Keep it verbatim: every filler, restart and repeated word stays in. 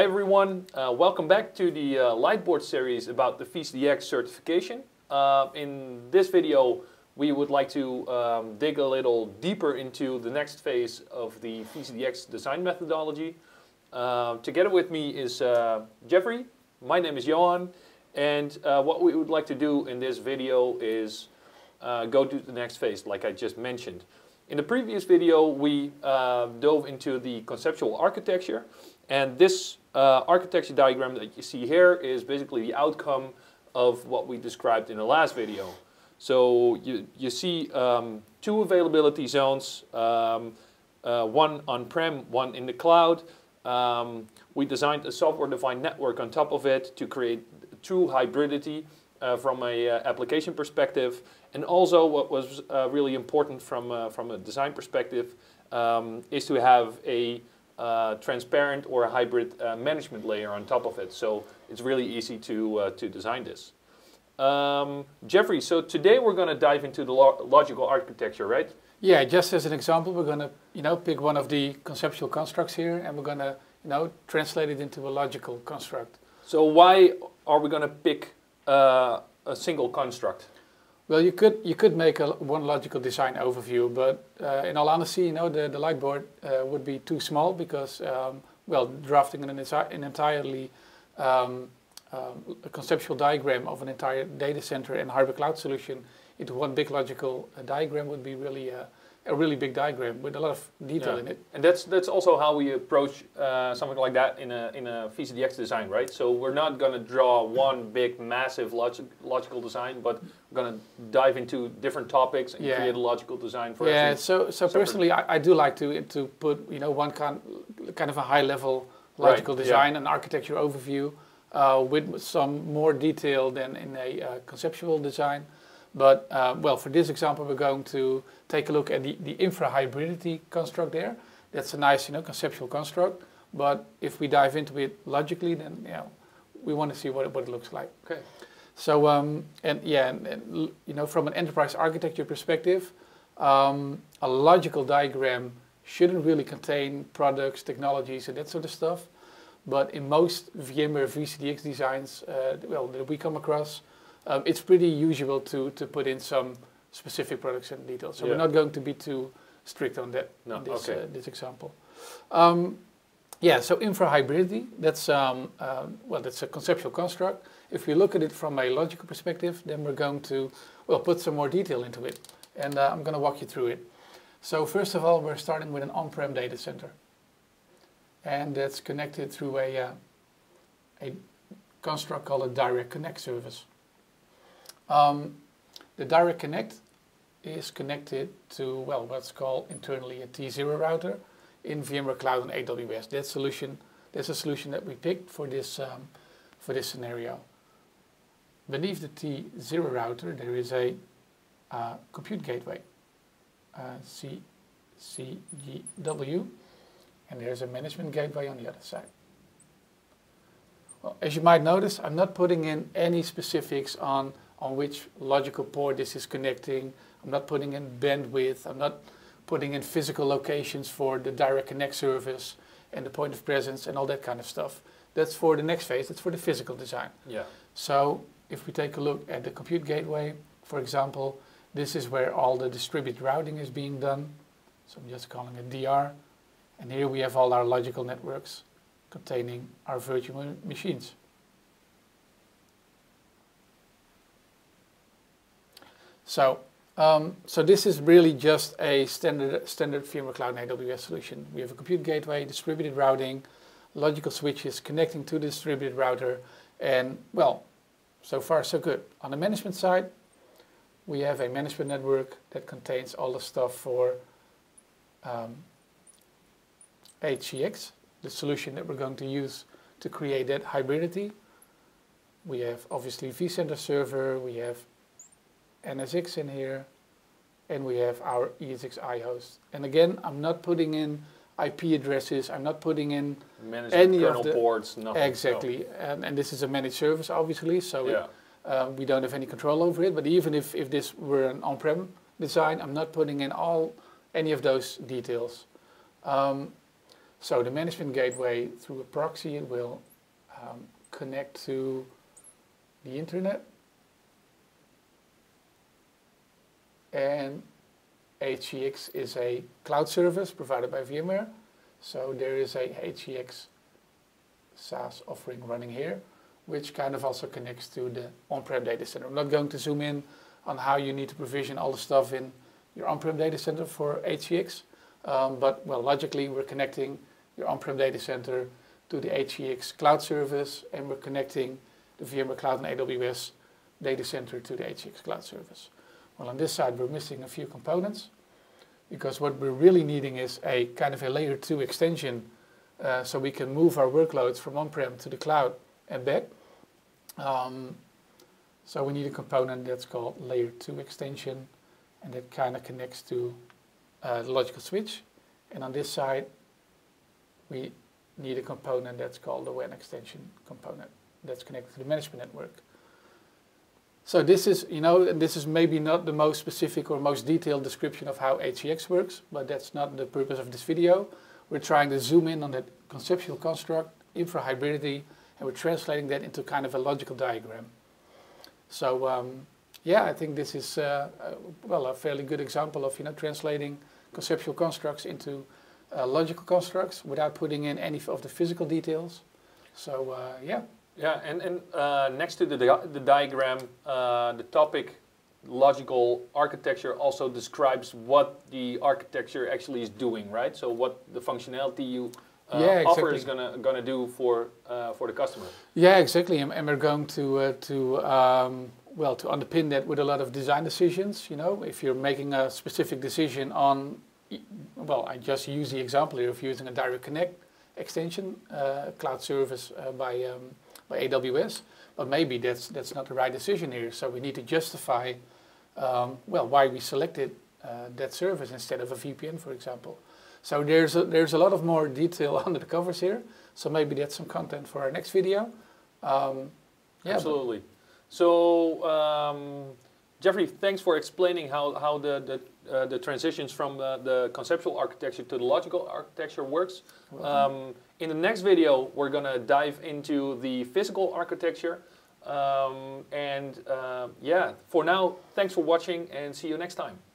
Hey everyone, uh, welcome back to the uh, Lightboard series about the V C D X certification. Uh, in this video we would like to um, dig a little deeper into the next phase of the V C D X design methodology. Uh, together with me is uh, Jeffrey, my name is Johan, and uh, what we would like to do in this video is uh, go to the next phase like I just mentioned. In the previous video we uh, dove into the conceptual architecture, and this Uh, architecture diagram that you see here is basically the outcome of what we described in the last video. So you, you see um, two availability zones, um, uh, one on-prem, one in the cloud. Um, we designed a software-defined network on top of it to create true hybridity uh, from an uh, application perspective. And also what was uh, really important from, uh, from a design perspective um, is to have a Uh, transparent or a hybrid uh, management layer on top of it, so it's really easy to uh, to design this. Um, Jeffrey, so today we're going to dive into the lo logical architecture, right? Yeah, just as an example, we're going to you know pick one of the conceptual constructs here, and we're going to you know translate it into a logical construct. So why are we going to pick uh, a single construct? Well, you could you could make a, one logical design overview, but uh, in all honesty, you know the the Lightboard uh, would be too small because um, well, drafting an, an entirely um, um, a conceptual diagram of an entire data center and hybrid cloud solution into one big logical uh, diagram would be really a, a really big diagram with a lot of detail yeah. in it. And that's that's also how we approach uh, something like that in a in a V C D X design, right? So we're not going to draw one big massive log logical design, but going to dive into different topics and yeah. create a logical design for yeah. So, so separate. personally, I, I do like to to put you know one kind kind of a high level logical right. design yeah. and architecture overview uh, with some more detail than in a uh, conceptual design. But uh, well, for this example, we're going to take a look at the the infra hybridity construct there. That's a nice you know conceptual construct. But if we dive into it logically, then you know we want to see what it, what it looks like. Okay. So um, and yeah, and, and, you know, from an enterprise architecture perspective, um, a logical diagram shouldn't really contain products, technologies, and that sort of stuff. But in most VMware V C D X designs, uh, well, that we come across, um, it's pretty usual to to put in some specific products and details. So yeah. we're not going to be too strict on that. No. In this, okay. uh, this example. Um, Yeah, so infra hybridity, that's, um, uh, well, that's a conceptual construct. If we look at it from a logical perspective, then we're going to, well, put some more detail into it. And uh, I'm going to walk you through it. So first of all, we're starting with an on-prem data center. And that's connected through a, uh, a construct called a Direct Connect service. Um, the Direct Connect is connected to, well, what's called internally a T zero router in VMware Cloud and A W S. That solution, that's a solution that we picked for this, um, for this scenario. Beneath the T zero router, there is a uh, compute gateway, uh, C G W, and there's a management gateway on the other side. Well, as you might notice, I'm not putting in any specifics on, on which logical port this is connecting. I'm not putting in bandwidth. I'm not putting in physical locations for the Direct Connect service and the point of presence and all that kind of stuff. That's for the next phase, that's for the physical design. Yeah. So if we take a look at the compute gateway, for example, this is where all the distributed routing is being done. So I'm just calling it D R. And here we have all our logical networks containing our virtual machines. So Um, so this is really just a standard, standard VMware Cloud and A W S solution. We have a compute gateway, distributed routing, logical switches connecting to the distributed router, and well, so far so good. On the management side, we have a management network that contains all the stuff for um, H C X, the solution that we're going to use to create that hybridity. We have obviously vCenter server, we have N S X in here, and we have our ESXi host. And again, I'm not putting in I P addresses, I'm not putting in managed any kernel of the boards, nothing. Exactly, no. and, and this is a managed service, obviously, so yeah. it, uh, we don't have any control over it. But even if, if this were an on-prem design, I'm not putting in all any of those details. Um, So the management gateway through a proxy, it will um, connect to the internet, and H C X is a cloud service provided by VMware. So there is a H C X SaaS offering running here, which kind of also connects to the on-prem data center. I'm not going to zoom in on how you need to provision all the stuff in your on-prem data center for H C X, um, but well, logically we're connecting your on-prem data center to the H C X cloud service, and we're connecting the VMware Cloud and A W S data center to the H C X cloud service. Well, on this side we're missing a few components, because what we're really needing is a kind of a layer two extension, uh, so we can move our workloads from on-prem to the cloud and back. Um, so we need a component that's called layer two extension, and that kind of connects to uh, the logical switch. And on this side we need a component that's called the W A N extension component that's connected to the management network. So this is, you know, and this is maybe not the most specific or most detailed description of how H C X works, but that's not the purpose of this video. We're trying to zoom in on that conceptual construct, infra-hybridity, and we're translating that into kind of a logical diagram. So um, yeah, I think this is uh, uh, well, a fairly good example of, you know, translating conceptual constructs into uh, logical constructs without putting in any of the physical details. So uh, yeah. Yeah, and, and uh, next to the, di the diagram, uh, the topic logical architecture also describes what the architecture actually is doing, right? So what the functionality you uh, yeah, exactly. offer is gonna gonna do for uh, for the customer. Yeah, exactly, and, and we're going to uh, to um, well, to underpin that with a lot of design decisions. You know, if you're making a specific decision on, well, I just use the example here of using a Direct Connect extension, uh, cloud service uh, by. Um, By A W S, but maybe that's that's not the right decision here. So we need to justify, um, well, why we selected uh, that service instead of a V P N, for example. So there's a, there's a lot of more detail under the covers here. So maybe that's some content for our next video. Um, yeah, absolutely. So um, Jeffrey, thanks for explaining how how the the, uh, the transitions from the, the conceptual architecture to the logical architecture works. Um, In the next video, we're gonna dive into the physical architecture. Um, and uh, yeah, for now, thanks for watching and see you next time.